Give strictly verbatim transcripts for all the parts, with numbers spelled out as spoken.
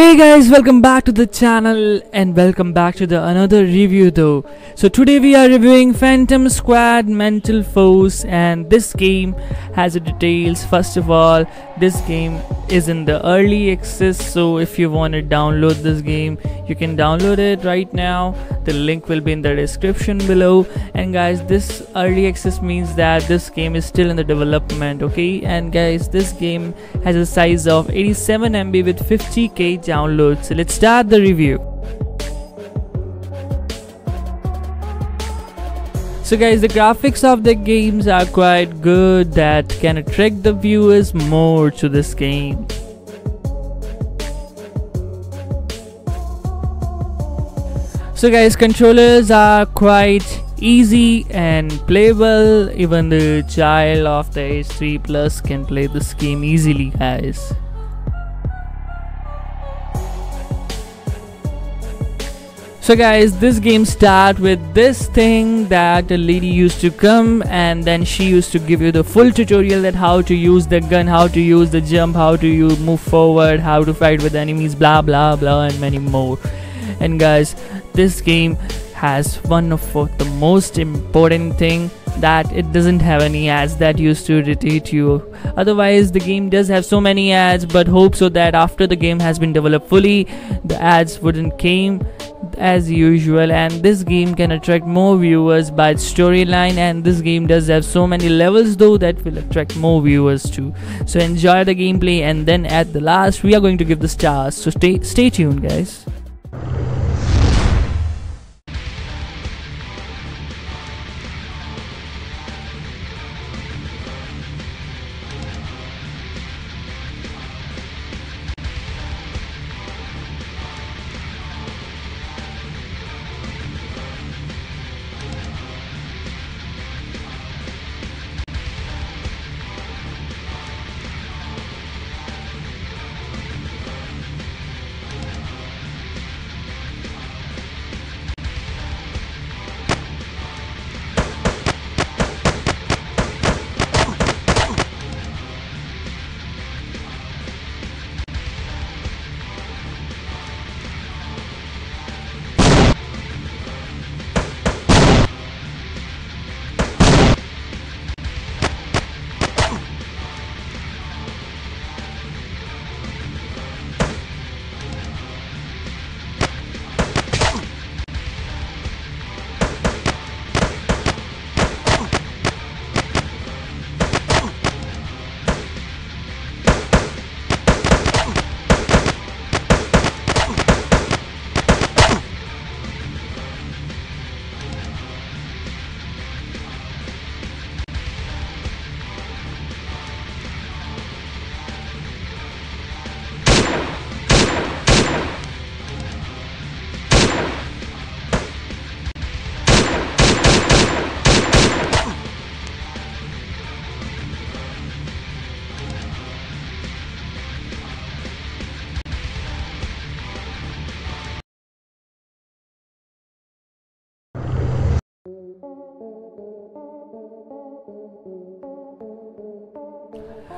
Hey guys, welcome back to the channel and welcome back to the another review though. So today we are reviewing Phantom Squad Mental Force, and this game has a details. First of all, this game is in the early access, so if you want to download this game you can download it right now. The link will be in the description below. And guys, this early access means that this game is still in the development, okay? And guys, this game has a size of eighty-seven M B with fifty K downloads. So let's start the review. So guys, the graphics of the games are quite good, that can attract the viewers more to this game. So guys, controllers are quite easy and playable. Even the child of the age three plus can play this game easily, guys. So guys, this game starts with this thing that a lady used to come, and then she used to give you the full tutorial that how to use the gun, how to use the jump, how to you move forward, how to fight with enemies, blah blah blah, and many more. And guys, this game has one of the most important thing, that it doesn't have any ads that used to irritate you. Otherwise the game does have so many ads, but hope so that after the game has been developed fully the ads wouldn't came as usual, and this game can attract more viewers by its storyline. And this game does have so many levels though that will attract more viewers too. So enjoy the gameplay, and then at the last we are going to give the stars, so stay stay tuned guys.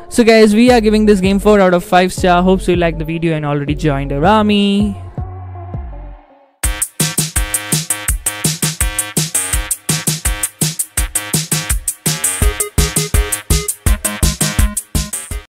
So guys, we are giving this game four out of five star. Hope so you like the video and already joined our army.